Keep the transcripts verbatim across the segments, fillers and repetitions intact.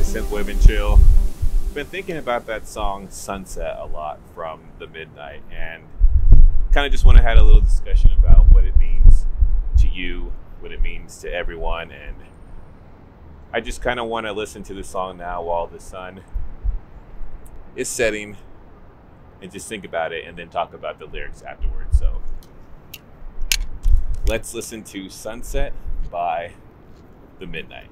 is Synthwave and Chill. Been thinking about that song Sunset a lot from The Midnight, and kind of just want to have a little discussion about what it means to you, what it means to everyone. And I just kind of want to listen to the song now while the sun is setting and just think about it and then talk about the lyrics afterwards. So let's listen to Sunset by The Midnight.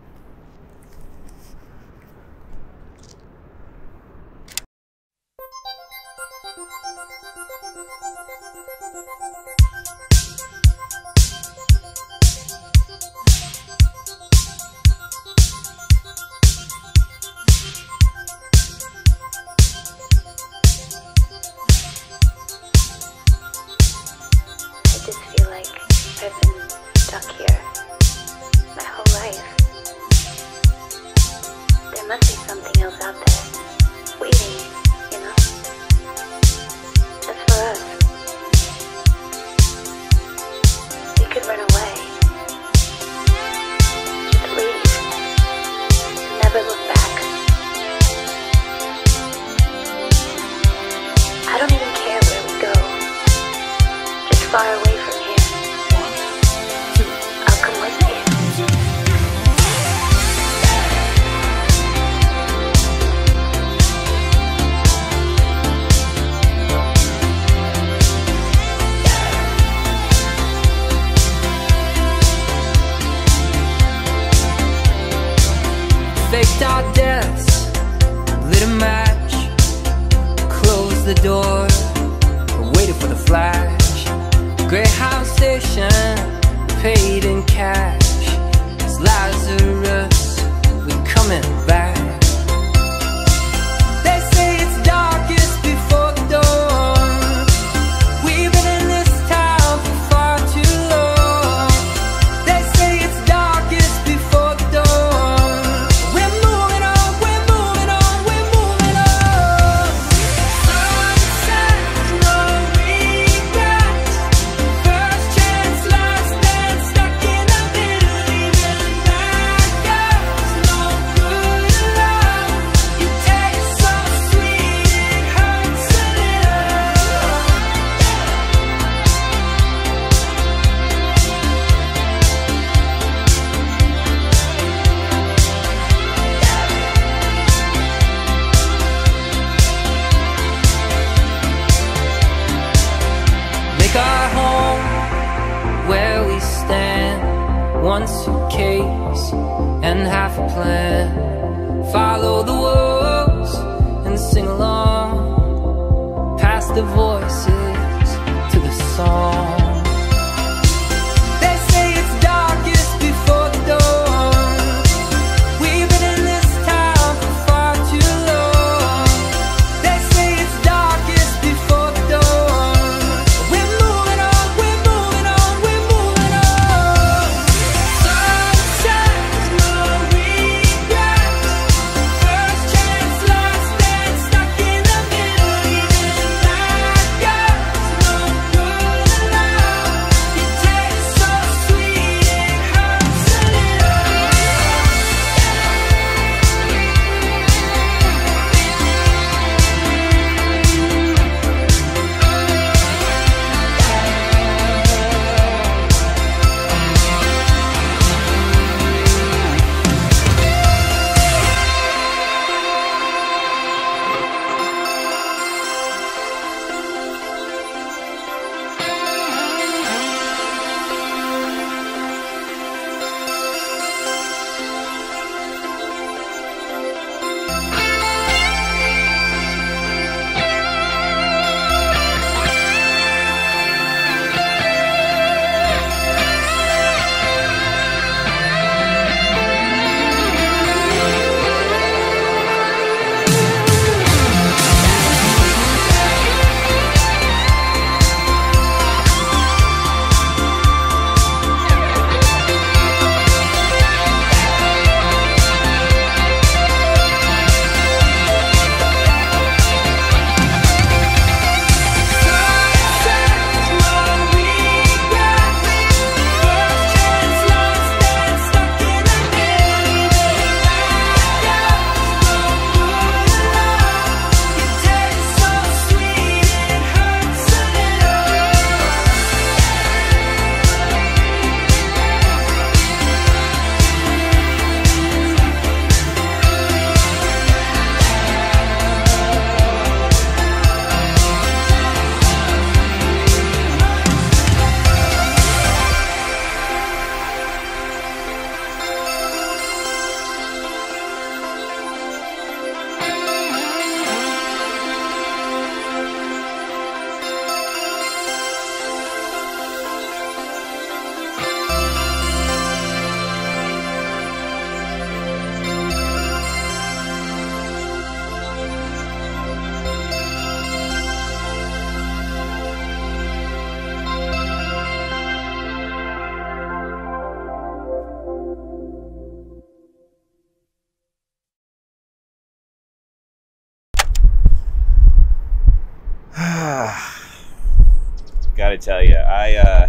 I tell you, I uh,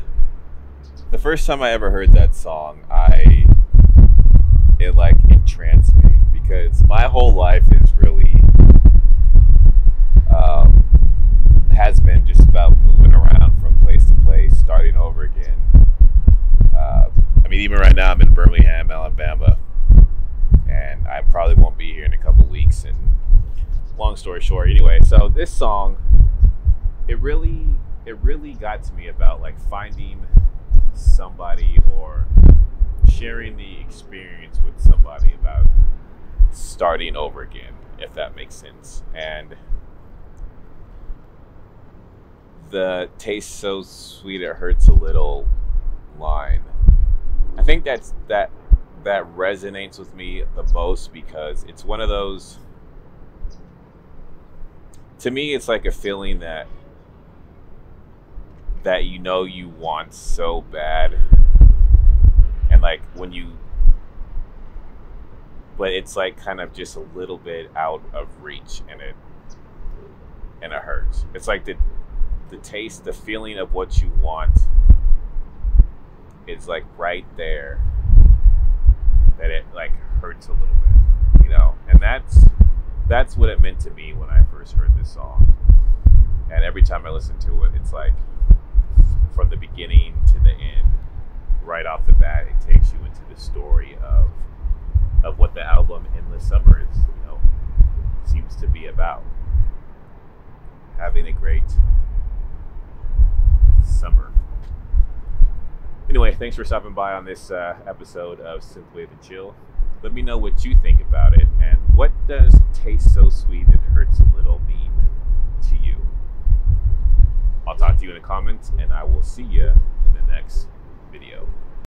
the first time I ever heard that song, I it like entranced me, because my whole life is really um, has been just about moving around from place to place, starting over again. Uh, I mean, even right now I'm in Birmingham, Alabama, and I probably won't be here in a couple weeks. And long story short, anyway, so this song, it really, it really got to me about like finding somebody or sharing the experience with somebody about starting over again, if that makes sense. And the "taste so sweet it hurts a little" line, I think that's that that resonates with me the most, because it's one of those, to me, it's like a feeling that that you know you want so bad, and like when you, but it's like kind of just a little bit out of reach, and it and it hurts. It's like the the taste, the feeling of what you want is like right there, that it like hurts a little bit, you know, and that's. That's what it meant to me when I first heard this song. And every time I listen to it, it's like from the beginning to the end, right off the bat, it takes you into the story of of what the album Endless Summer is, you know, seems to be about. Having a great summer. Anyway, thanks for stopping by on this uh, episode of Synthwave and Chill. Let me know what you think about it, and what does "taste so sweet it hurts a little" mean to you? I'll talk to you in the comments, and I will see you in the next video.